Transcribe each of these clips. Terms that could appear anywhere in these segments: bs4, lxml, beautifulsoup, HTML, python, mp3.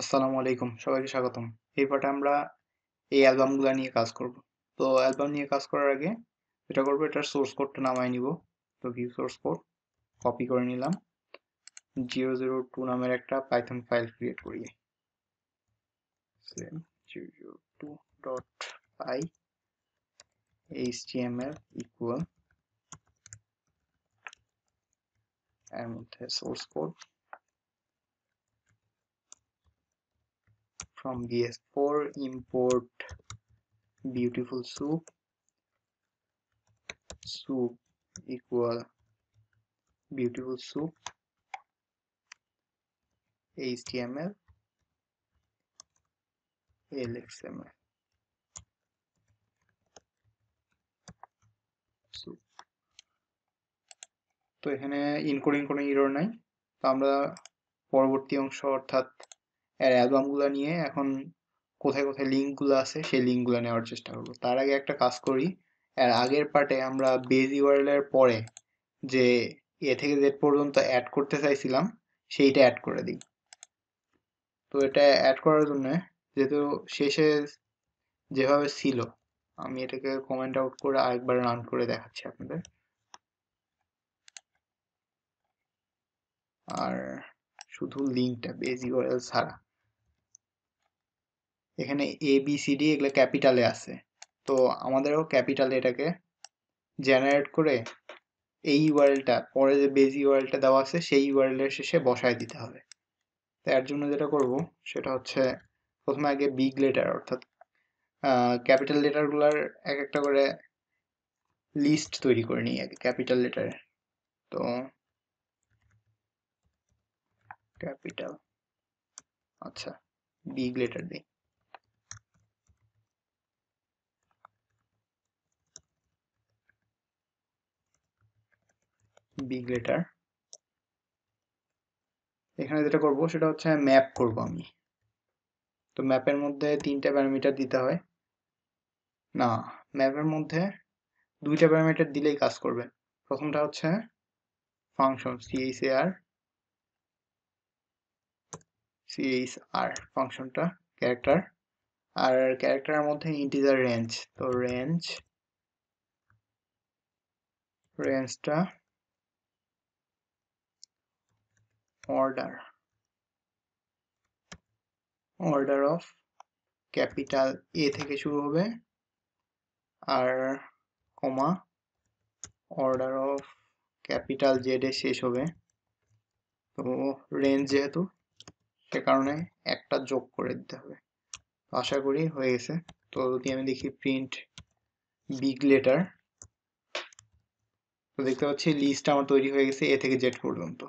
আসসালামু আলাইকুম সবাইকে স্বাগতম। এই পার্টে আমরা এই অ্যালবামগুলো নিয়ে কাজ করব। তো অ্যালবাম নিয়ে কাজ করার আগে যেটা করব, এটার সোর্স কোডটা নামায় নিব। তো ভিউ সোর্স কোড কপি করে নিলাম, 002 নামের একটা পাইথন ফাইল ক্রিয়েট করি, 002.py html equal এর মধ্যে source code from bs4 import beautiful soup equal beautiful soup html lxml soup। তো এখানে ইনকোডিং কোনো এরর নাই। তো আমরা পরবর্তী অংশ অর্থাৎ আর অ্যালবামগুলো নিয়ে এখন কোথায় কোথায় লিঙ্কগুলো আছে সেই লিঙ্কগুলো নেওয়ার চেষ্টা করব। তার আগে একটা কাজ করি, আর আগের পার্টে আমরা বেজ ইউআরএল এর পরে যে এ থেকে জেড পর্যন্ত অ্যাড করতে চাইছিলাম সেইটা অ্যাড করে দিই। তো এটা অ্যাড করার জন্য যেহেতু শেষে যেভাবে ছিল, আমি এটাকে কমেন্ট আউট করে আরেকবার রান করে দেখাচ্ছি আপনাদের। আর শুধু লিঙ্কটা বেজ ইউআরএল ছাড়া এখানে এ বি সি ডি এগুলো ক্যাপিটালে আছে, তো আমাদেরও ক্যাপিটালে এটাকে জেনারেট করে এই ইউআরএলটা পরে যে বেজ ইউআরএলটা দেওয়া আছে সেই ইউআরএল এর শেষে বসায় দিতে হবে। তার জন্য যেটা করব সেটা হচ্ছে প্রথমে আগে বিগ লেটার অর্থাৎ ক্যাপিটাল লেটারগুলোর এক একটা করে লিস্ট তৈরি করে নিই আগে ক্যাপিটাল লেটারে। তো ক্যাপিটাল, আচ্ছা বিগ লেটার দিই। big letter এখানে যেটা করব সেটা হচ্ছে ম্যাপ করব আমি। তো ম্যাপের মধ্যে তিনটা প্যারামিটার দিতে হয় না, ম্যাপের মধ্যে দুইটা প্যারামিটার দিলেই কাজ করবে। প্রথমটা হচ্ছে ফাংশন char ফাংশনটা ক্যারেক্টার, আর ক্যারেক্টারের মধ্যে ইন্টিজার রেঞ্জ। তো রেঞ্জটা order of capital A থেকে শুরু হবে আর কমা order of capital Z এ শেষ হবে। তো রেঞ্জ যেহেতু সে কারণে একটা যোগ করে দিতে হবে। আশা করি হয়ে গেছে। তো যদি আমি দেখি প্রিন্ট বিগ লেটার, তো দেখতে পাচ্ছি লিস্ট আমার তৈরি হয়ে গেছে A থেকে Z পর্যন্ত।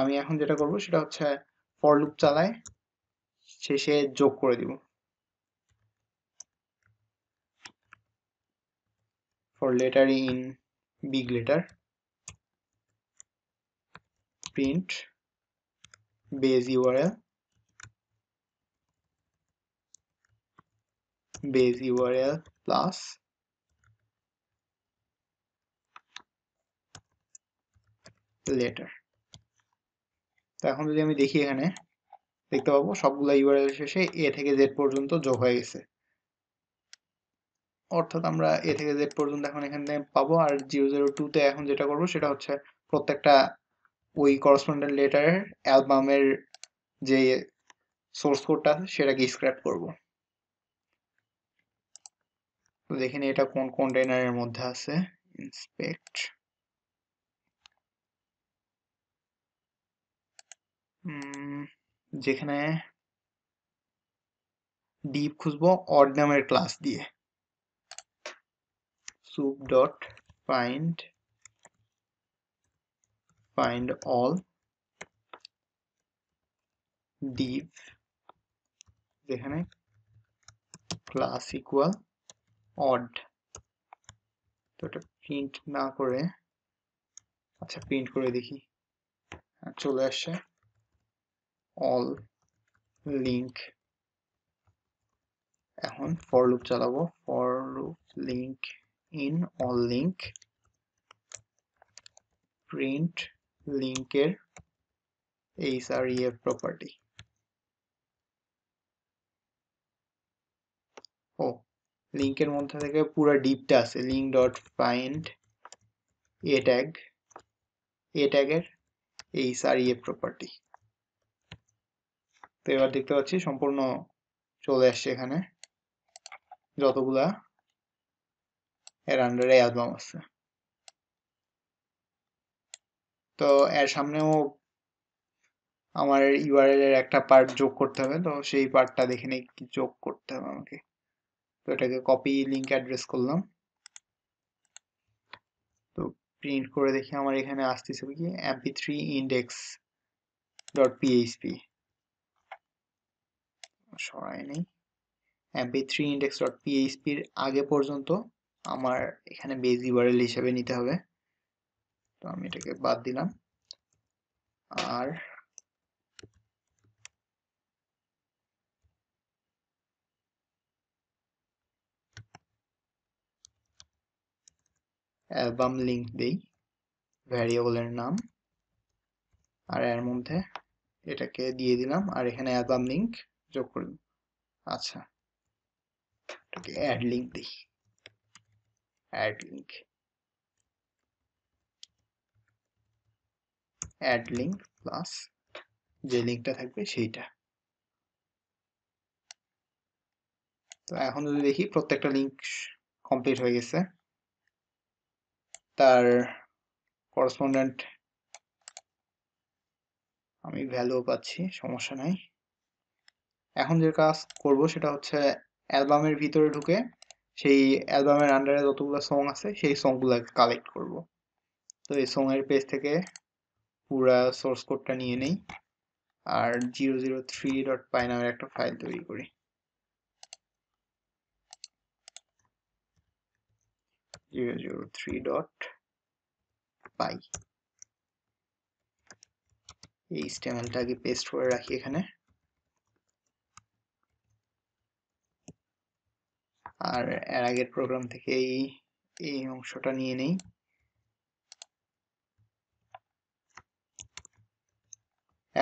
আমি এখন যেটা করব সেটা হচ্ছে ফর লুপ চালায় শেষে যোগ করে দিব, for letter in big letter print base URL plus letter. এখন যদি আমি দেখি এখানে দেখতে পাবো সবগুলা ইউআরএল শেষে এ থেকে জেড পর্যন্ত যোগ হয়ে গেছে, অর্থাৎ আমরা এ থেকে জেড পর্যন্ত এখন এখান থেকে পাবো। আর 002 তে এখন যেটা করবো সেটা হচ্ছে প্রত্যেকটা ওই করসপন্ডেন্ট লেটারের অ্যালবামের যে সোর্স কোডটা আছে সেটাকে স্ক্র্যাপ করবো। দেখেন এটা কোন কন্টেইনারের মধ্যে আছে, ইন্সপেক্ট যেখানে ডিপ খুঁজবো অড নামের ক্লাস দিয়ে, soup dot find all div যেখানে ক্লাস ইকুয়াল অড। তো এটা প্রিন্ট না করে, আচ্ছা প্রিন্ট করে দেখি, চলে আসছে all link। এখন for loop চালাবো, for loop link in all link print link এর href property ও লিংকের মধ্যে থেকে পুরো ডিপটা আছে link.find a tag এর এই সারিয়ে প্রপার্টি তো এবার দেখতে পাচ্ছি সম্পূর্ণ চলে আসছে এখানে যতগুলা এর আন্ডারে অ্যালবাম আছে তো এর সামনেও আমার ইউআরএল এর একটা পার্ট যোগ করতে হবে তো সেই পার্টটা দেখে নেই কি যোগ করতে হবে আমাকে তো এটাকে কপি লিংক অ্যাড্রেস করলাম তো প্রিন্ট করে দেখি আমার এখানে আসছে কি mp3 index.php সরাই নেই mp3 index.php এর আগে পর্যন্ত আমার এখানে বেস ইউআরএল হিসেবে নিতে হবে তো আমি এটাকে বাদ দিলাম আর album link দেই ভ্যারিয়েবলের নাম আর এর মধ্যে এটাকে দিয়ে দিলাম আর এখানে album link যোগ করে দিলাম আচ্ছা এটাকে add link দেই add link plus যে লিংকটা থাকবে সেইটা তো এখন যদি দেখি প্রত্যেকটা লিংক কমপ্লিট হয়ে গেছে তার correspondent আমি ভ্যালু পাচ্ছি সমস্যা নাই এখন যে কাজ করব সেটা হচ্ছে অ্যালবামের ভিতরে ঢুকে সেই অ্যালবামের আন্ডারে যতগুলো সং আছে সেই সংগুলোকে কালেক্ট করব তো এই সং এর পেজ থেকে পুরা সোর্স কোডটা নিয়ে নেই আর 003.py নামের একটা ফাইল তৈরি করি 003.py এই HTML-টাকে পেস্ট করে রাখি এখানে আর এর আগের প্রোগ্রাম থেকে এই অংশটা নিয়ে নেই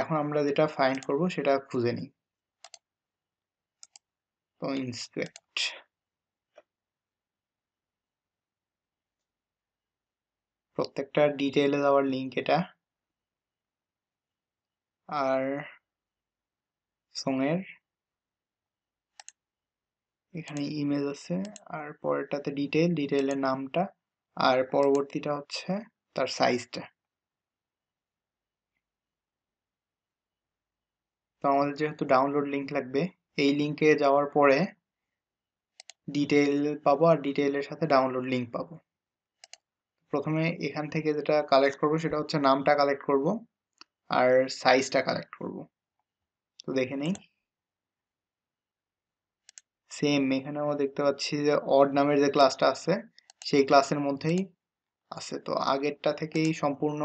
এখন আমরা যেটা ফাইন্ড করব সেটা খুঁজে নেই তো inspect প্রত্যেকটা ডিটেইলে যাওয়ার লিংক এটা আর সঙ্গের এখানে ইমেজ আছে আর পরেরটাতে ডিটেইলের নামটা আর পরবর্তীটা হচ্ছে তার সাইজটা তো আমাদের যেহেতু ডাউনলোড লিংক লাগবে এই লিংকে যাওয়ার পরে ডিটেইল পাবো আর ডিটেইলের সাথে ডাউনলোড লিংক পাবো প্রথমে এখান থেকে যেটা কালেক্ট করব সেটা হচ্ছে নামটা কালেক্ট করব আর সাইজটা কালেক্ট করব তো দেখে নেই সেম এখানেও দেখতে পাচ্ছি যে অড নামের যে ক্লাসটা আছে সেই ক্লাসের মধ্যেই আছে তো আগেরটা থেকেই সম্পূর্ণ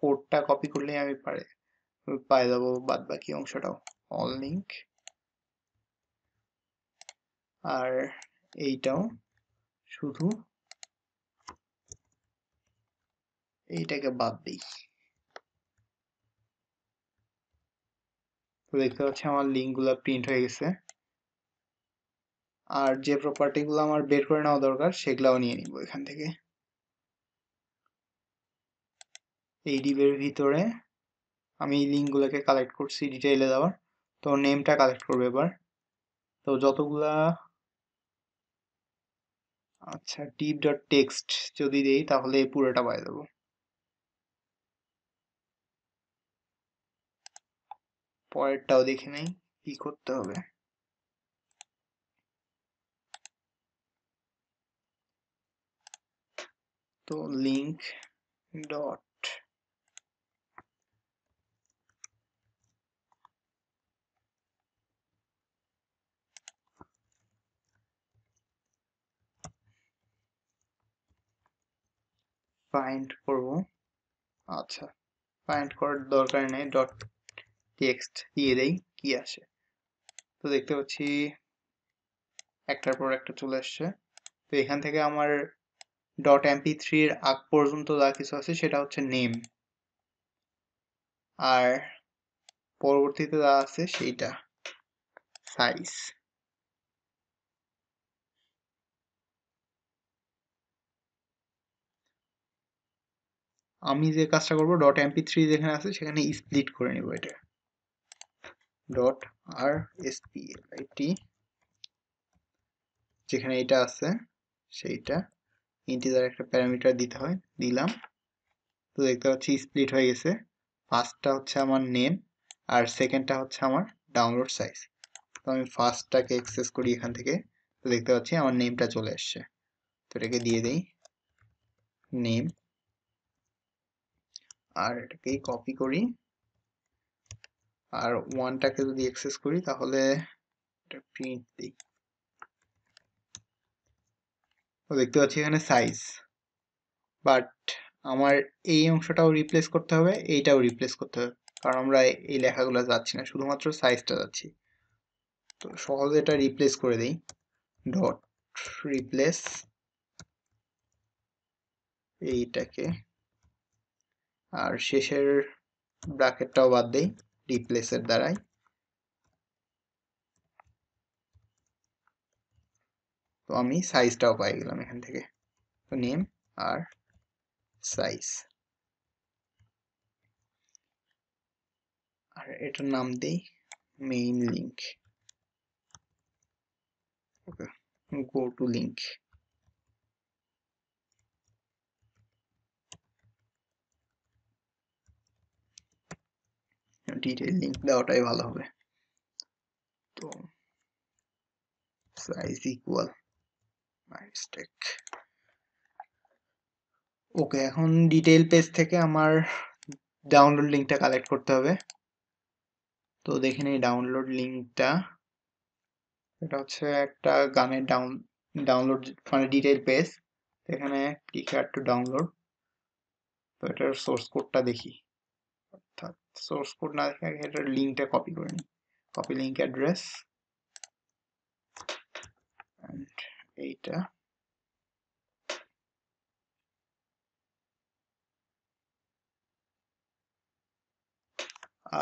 কোডটা কপি করলেই আমি পাই যাব বাদ বাকি অংশটাও অল লিংক আর এইটাও শুধু এইটাকে বাদ দেই তো দেখতে পাচ্ছি আমার লিংকগুলো প্রিন্ট হয়ে গেছে আর যে প্রপার্টিগুলো আমার বের করে নেওয়া দরকার সেগুলাও নিয়ে নিব এখান থেকে এই ডিবের ভিতরে আমি লিংকগুলোকে কালেক্ট করছি ডিটেইলে যাওয়ার তো নেমটা কালেক্ট করব এবার তো যতগুলা আচ্ছা deep.text যদি দেই তাহলে পুরোটা পাই যাব পরেরটাও দেখে নেই কি করতে হবে তো লিংক ডট find করব আচ্ছা find করার দরকার নেই ডট টেক্সট দিয়ে দেই কি আসে তো দেখতে পাচ্ছি একটার পর একটা চলে আসছে তো এখান থেকে আমার .mp3 এর আগ পর্যন্ত যা কিছু আছে সেটা হচ্ছে নেম আর পরবর্তীতে যা আছে সেইটা সাইজ আমি যে কাজটা করব ডট mp3 যেখানে আছে সেখানে স্প্লিট করে নিব এটা ডট আর split যেখানে এটা আছে সেইটা ইন্টিজার একটা প্যারামিটার দিতে হয় দিলাম তো দেখতে পাচ্ছি স্প্লিট হয়ে গেছে ফার্স্টটা হচ্ছে আমার নেম আর সেকেন্ডটা হচ্ছে আমার ডাউনলোড সাইজ তো আমি ফার্স্টটাকে অ্যাক্সেস করি এখান থেকে তো দেখতে পাচ্ছি আমার নেমটা চলে আসছে তো এটাকে দিয়ে দেই নেম আর এটাকে কপি করি আর 1টাকে যদি অ্যাক্সেস করি তাহলে এটা প্রিন্ট দেই তো দেখতে পাচ্ছি এখানে সাইজ বাট আমার এই অংশটাও রিপ্লেস করতে হবে এইটাও রিপ্লেস করতে হবে কারণ আমরা এই লেখাগুলো যাচ্ছি না শুধুমাত্র সাইজটা যাচ্ছি তো সহজে এটা রিপ্লেস করে দেই ডট রিপ্লেস এইটাকে আর শেষের ব্র্যাকেটটাও বাদ দেই রিপ্লেসের দ্বারাই তো আমি সাইজটাও পাই গেলাম এখান থেকে তো নেম আর সাইজ আর এটার নাম দেই main link okay go to link detail link দেওয়াটাই ভালো হবে তো সাইজ ইকুয়াল মাইস্টেক ওকে এখন ডিটেইল পেজ থেকে আমার ডাউনলোড লিংকটা কালেক্ট করতে হবে তো দেখেন এই ডাউনলোড লিংকটা এটা হচ্ছে একটা গানের ডাউনলোড মানে ডিটেইল পেজ এখানে ক্লিক আর টু ডাউনলোড তো এটার সোর্স কোডটা দেখি অর্থাৎ সোর্স কোড না দেখে আগে এটার লিংকটা কপি করে নিই কপি লিংক অ্যাড্রেস এন্ড এইটা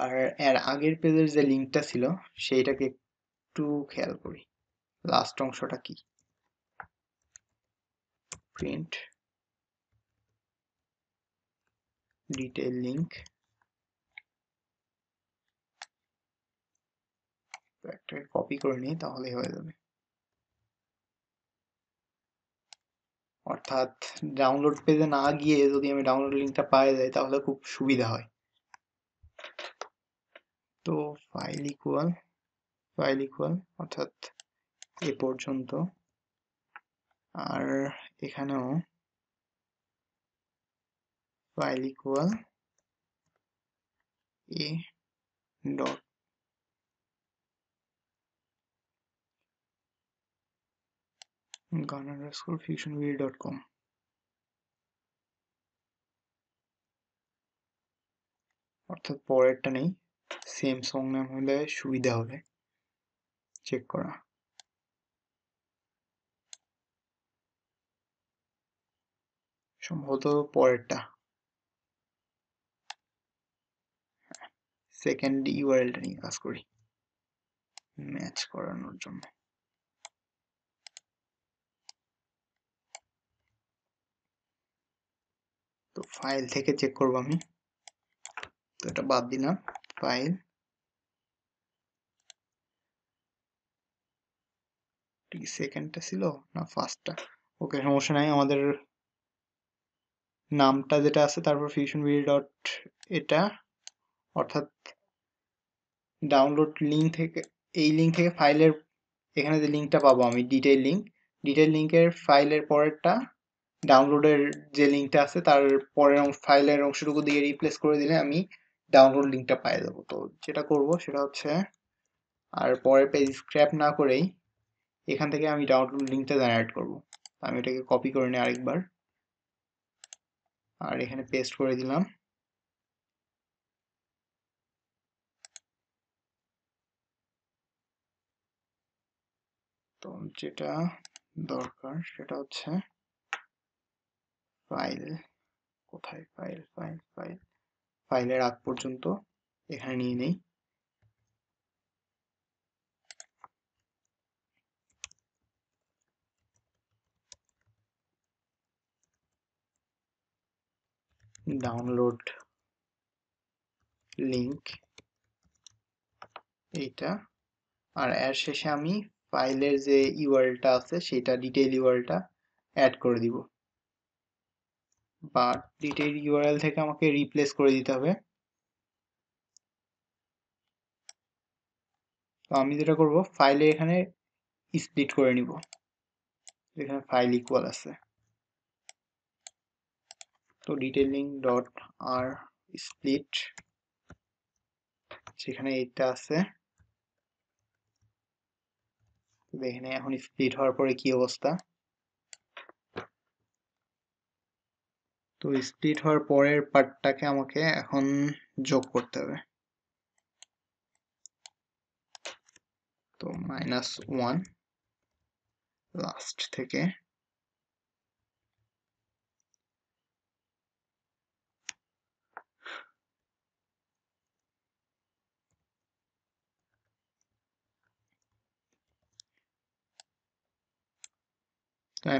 আর এর আগের পেজের যে লিংকটা ছিল সেইটাকে একটু খেয়াল করি লাস্ট অংশটা কি প্রিন্ট ডিটেইল লিংক একটা কপি করে নিই তাহলে হয়ে যাবে অর্থাৎ ডাউনলোড পেজে না গিয়ে যদি আমি ডাউনলোড লিংকটা পাই যাই তাহলে খুব সুবিধা হয় তো ফাইল ইকুয়াল অর্থাৎ এ পর্যন্ত আর এখানেও file equal a dot gun_fictionview.com অর্থাৎ পরেরটা নেই সেম সং নাম হলে সুবিধা হবে চেক করা সম্ভবত পরেরটা সেকেন্ড ইউআরএলটা নিয়ে কাজ করি ম্যাচ করানোর জন্য তো ফাইল থেকে চেক করব আমি তো এটা বাদ দিলাম ফাইল টি সেকেন্ডটা ছিল না ফার্স্টটা ওকে সমস্যা নাই আমাদের নামটা যেটা আছে তারপর ফিউশনভিউ ডট এটা অর্থাৎ ডাউনলোড লিংক থেকে এই লিংক থেকে ফাইলের এখানে যে লিংকটা পাবো আমি ডিটেইল লিংকের ফাইলের পরেরটা ডাউনলোডের যে লিংকটা আছে তার পরের ফাইলের অংশটুকু দিয়ে রিপ্লেস করে দিলে আমি ডাউনলোড লিংকটা পেয়ে যাব তো যেটা করব সেটা হচ্ছে আর পরের পেজ স্ক্র্যাপ না করেই এখান থেকে আমি ডাউনলোড লিংকটা জেনারেট করব আমি এটাকে কপি করে নিই আরেকবার আর এখানে পেস্ট করে দিলাম তো যেটা দরকার সেটা হচ্ছে ফাইল কোথায় ফাইল ফাইল ফাইল ফাইলের আগ পর্যন্ত এখানে নিয়ে নেই download link এটা আর এর শেষে আমি ফাইলের যে ইউআরএলটা আছে সেটা ডিটেইল ইউআরএলটা অ্যাড করে দিব বা ডিটেইল ইউআরএল থেকে আমাকে রিপ্লেস করে দিতে হবে তো আমি যেটা করব ফাইলে এখানে স্প্লিট করে নিব এখানে ফাইল ইকুয়াল আছে তো detailing.r split সেখানে এটা আছে দেখেন এখন স্প্লিট হওয়ার পরে কি অবস্থা তো স্প্লিট হওয়ার পরের পার্টটাকে আমাকে এখন যোগ করতে হবে তো -1 লাস্ট থেকে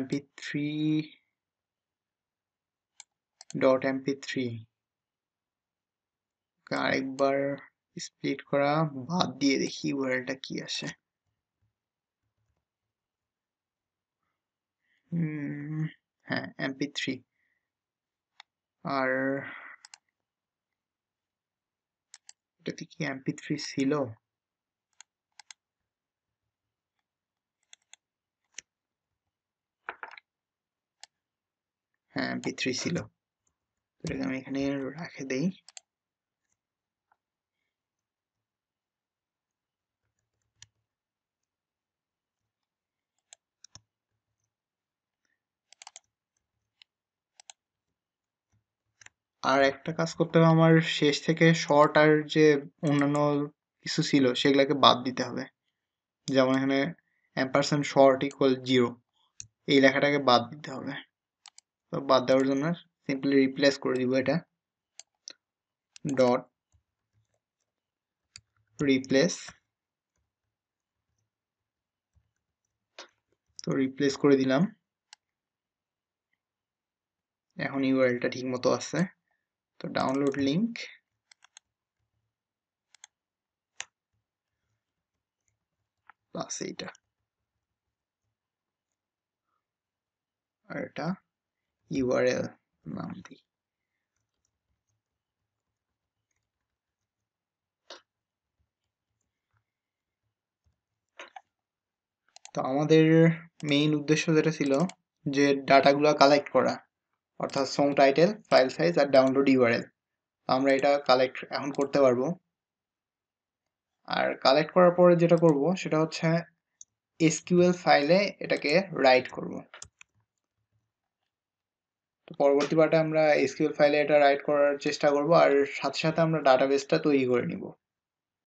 mp3.mp3 আরেকবার স্প্লিট করা বাদ দিয়ে দেখি ইউআরএলটা কি আসে হ্যাঁ mp3 আর এটা কি mp3 ছিল mp3 ছিল তো এটা আমি এখানে রেখে দেই আর একটা কাজ করতে হবে আমার শেষ থেকে শর্ট আর যে অন্যান্য কিছু ছিল সেগুলোকে বাদ দিতে হবে যেমন এখানে & short = 0 এই লেখাটাকে বাদ দিতে হবে তো বাদ দেওয়ার জন্য সিম্পলি রিপ্লেস করে দিব এটা ডট রিপ্লেস তো রিপ্লেস করে দিলাম এখন ইউআরএলটা ঠিকমতো আছে তো ডাউনলোড লিংক প্লাস এটা আর এটা URL নাম দিই তো আমাদের মেইন উদ্দেশ্য যেটা ছিল যে ডাটাগুলো কালেক্ট করা অর্থাৎ সং টাইটেল ফাইল সাইজ আর ডাউনলোড ইউআরএল আমরা এটা কালেক্ট এখন করতে পারবো আর কালেক্ট করার পরে যেটা করব সেটা হচ্ছে এসকিউএল ফাইলে এটাকে রাইট করব তো পরবর্তী পার্টে আমরা এসকিউএল ফাইলে এটা রাইট করার চেষ্টা করব আর সাথে সাথে আমরা ডাটাবেসটা তৈরি করে নিব